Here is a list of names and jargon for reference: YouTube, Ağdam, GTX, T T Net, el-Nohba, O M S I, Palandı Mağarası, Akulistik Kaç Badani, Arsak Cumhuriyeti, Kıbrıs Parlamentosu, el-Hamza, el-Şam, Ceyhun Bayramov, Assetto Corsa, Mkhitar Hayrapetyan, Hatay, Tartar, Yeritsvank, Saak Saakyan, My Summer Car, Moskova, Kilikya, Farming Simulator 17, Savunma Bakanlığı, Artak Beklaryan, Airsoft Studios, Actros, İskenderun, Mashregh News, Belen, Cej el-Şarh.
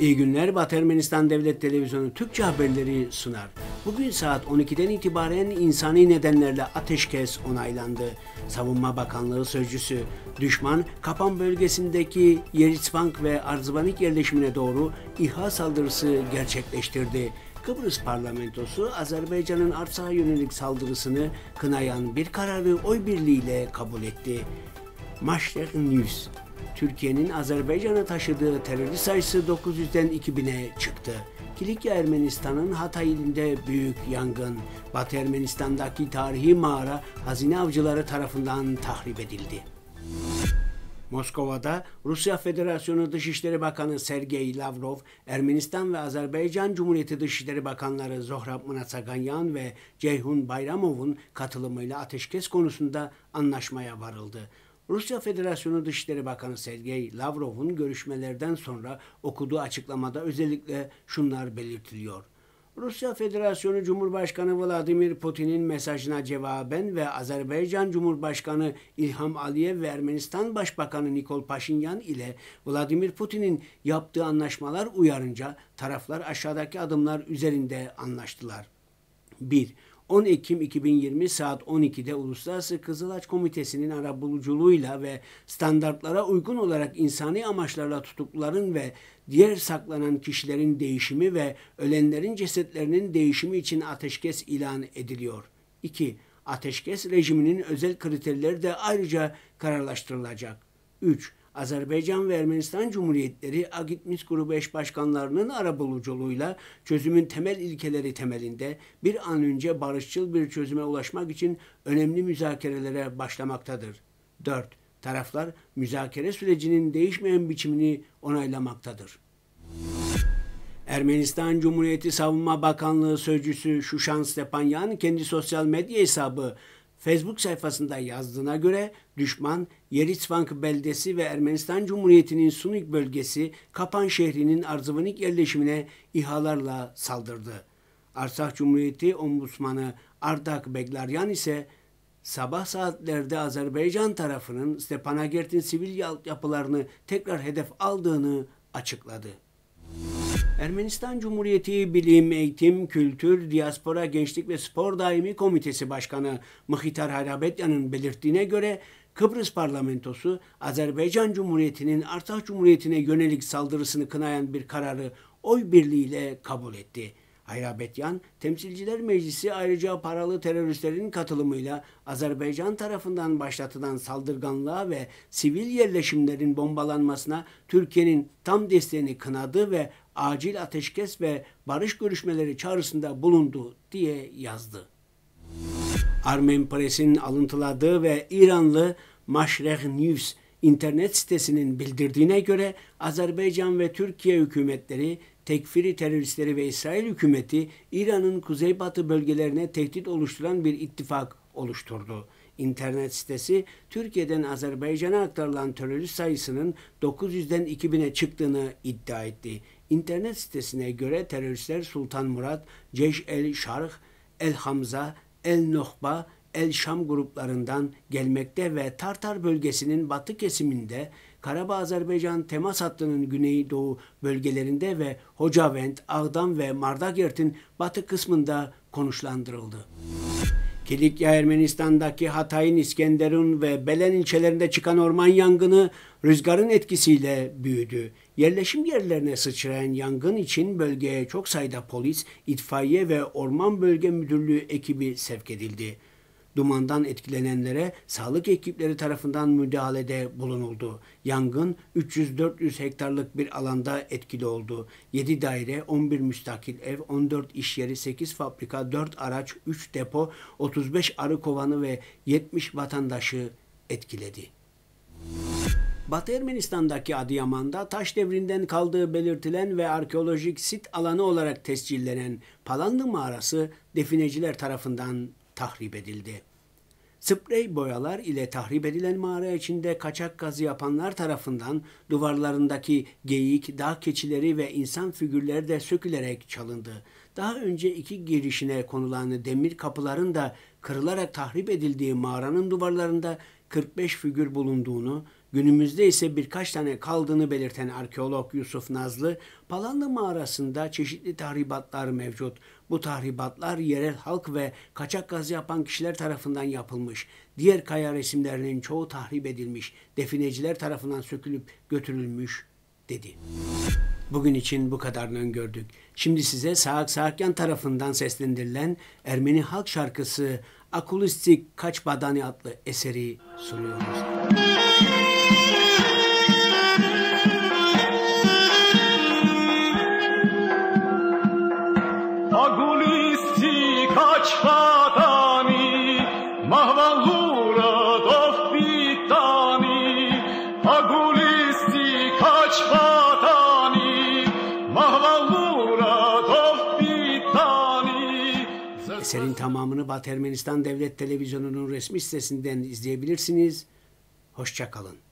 İyi günler, Batı Ermenistan Devlet Televizyonu Türkçe haberleri sunar. Bugün saat 12'den itibaren insani nedenlerle ateşkes onaylandı. Savunma Bakanlığı sözcüsü, düşman Kapan bölgesindeki Yeritsvank ve Arzumanik yerleşimine doğru İHA saldırısı gerçekleştirdi. Kıbrıs Parlamentosu, Azerbaycan'ın Artsakh'a yönelik saldırısını kınayan bir kararı oy birliğiyle kabul etti. Mashregh News, Türkiye'nin Azerbaycan'a taşıdığı terörist sayısı 900'den 2000'e çıktı. Kilikya Ermenistan'ın Hatay ilinde büyük yangın. Batı Ermenistan'daki tarihi mağara hazine avcıları tarafından tahrip edildi. Moskova'da Rusya Federasyonu Dışişleri Bakanı Sergey Lavrov, Ermenistan ve Azerbaycan Cumhuriyeti Dışişleri Bakanları Zohrab Mnatsakanyan ve Ceyhun Bayramov'un katılımıyla ateşkes konusunda anlaşmaya varıldı. Rusya Federasyonu Dışişleri Bakanı Sergey Lavrov'un görüşmelerden sonra okuduğu açıklamada özellikle şunlar belirtiliyor. Rusya Federasyonu Cumhurbaşkanı Vladimir Putin'in mesajına cevaben ve Azerbaycan Cumhurbaşkanı İlham Aliyev ve Ermenistan Başbakanı Nikol Paşinyan ile Vladimir Putin'in yaptığı anlaşmalar uyarınca taraflar aşağıdaki adımlar üzerinde anlaştılar. 1. 10 Ekim 2020 saat 12'de Uluslararası Kızıl Haç Komitesi'nin arabuluculuğuyla ve standartlara uygun olarak insani amaçlarla tutukluların ve diğer saklanan kişilerin değişimi ve ölenlerin cesetlerinin değişimi için ateşkes ilan ediliyor. 2. Ateşkes rejiminin özel kriterleri de ayrıca kararlaştırılacak. 3. Azerbaycan ve Ermenistan Cumhuriyetleri AGİT Minsk Grubu eş başkanlarının arabuluculuğuyla çözümün temel ilkeleri temelinde bir an önce barışçıl bir çözüme ulaşmak için önemli müzakerelere başlamaktadır. 4. Taraflar müzakere sürecinin değişmeyen biçimini onaylamaktadır. Ermenistan Cumhuriyeti Savunma Bakanlığı sözcüsü Şuşan Stepanyan kendi sosyal medya hesabı Facebook sayfasında yazdığına göre düşman Yeritsvank beldesi ve Ermenistan Cumhuriyeti'nin Sunik bölgesi Kapan şehrinin Arzuvanik yerleşimine İHA'larla saldırdı. Arsak Cumhuriyeti Ombudsmanı Artak Beklaryan ise sabah saatlerde Azerbaycan tarafının Stepanagert'in sivil yapılarını tekrar hedef aldığını açıkladı. Ermenistan Cumhuriyeti Bilim, Eğitim, Kültür, Diaspora, Gençlik ve Spor Daimi Komitesi Başkanı Mkhitar Hayrapetyan'ın belirttiğine göre Kıbrıs Parlamentosu, Azerbaycan Cumhuriyeti'nin Artsakh Cumhuriyeti'ne yönelik saldırısını kınayan bir kararı oy birliğiyle kabul etti. Hayrapetyan, Temsilciler Meclisi ayrıca paralı teröristlerin katılımıyla Azerbaycan tarafından başlatılan saldırganlığa ve sivil yerleşimlerin bombalanmasına Türkiye'nin tam desteğini kınadı ve acil ateşkes ve barış görüşmeleri çağrısında bulundu diye yazdı. Armenpress'in alıntıladığı ve İranlı Mashregh News internet sitesinin bildirdiğine göre Azerbaycan ve Türkiye hükümetleri tekfiri teröristleri ve İsrail hükümeti İran'ın kuzeybatı bölgelerine tehdit oluşturan bir ittifak oluşturdu. İnternet sitesi Türkiye'den Azerbaycan'a aktarılan terörist sayısının 900'den 2000'e çıktığını iddia etti. İnternet sitesine göre teröristler Sultan Murat, Cej el-Şarh, el-Hamza, el-Nohba, el-Şam gruplarından gelmekte ve Tartar bölgesinin batı kesiminde, Karabağ-Azerbaycan temas hattının güneydoğu bölgelerinde ve Hocavent, Ağdam ve Mardagert'in batı kısmında konuşlandırıldı. Kilikya Ermenistan'daki Hatay'ın İskenderun ve Belen ilçelerinde çıkan orman yangını rüzgarın etkisiyle büyüdü. Yerleşim yerlerine sıçrayan yangın için bölgeye çok sayıda polis, itfaiye ve Orman Bölge Müdürlüğü ekibi sevk edildi. Dumandan etkilenenlere sağlık ekipleri tarafından müdahalede bulunuldu. Yangın 300-400 hektarlık bir alanda etkili oldu. 7 daire, 11 müstakil ev, 14 iş yeri, 8 fabrika, 4 araç, 3 depo, 35 arı kovanı ve 70 vatandaşı etkiledi. Batı Ermenistan'daki Adıyaman'da taş devrinden kaldığı belirtilen ve arkeolojik sit alanı olarak tescillenen Palandı Mağarası defineciler tarafından tahrip edildi. Sprey boyalar ile tahrip edilen mağara içinde kaçak kazı yapanlar tarafından duvarlarındaki geyik, dağ keçileri ve insan figürleri de sökülerek çalındı. Daha önce iki girişine konulan demir kapıların da kırılarak tahrip edildiği mağaranın duvarlarında 45 figür bulunduğunu Günümüzde ise birkaç tane kaldığını belirten arkeolog Yusuf Nazlı, Palanlı mağarasında çeşitli tahribatlar mevcut. Bu tahribatlar yerel halk ve kaçak gazı yapan kişiler tarafından yapılmış. Diğer kaya resimlerinin çoğu tahrip edilmiş, defineciler tarafından sökülüp götürülmüş, dedi. Bugün için bu kadarını öngördük. Şimdi size Saak Saakyan tarafından seslendirilen Ermeni halk şarkısı Akulistik Kaç Badani adlı eseri sunuyoruz. Eserin tamamını Batı Ermenistan Devlet Televizyonu'nun resmi sitesinden izleyebilirsiniz. Hoşça kalın.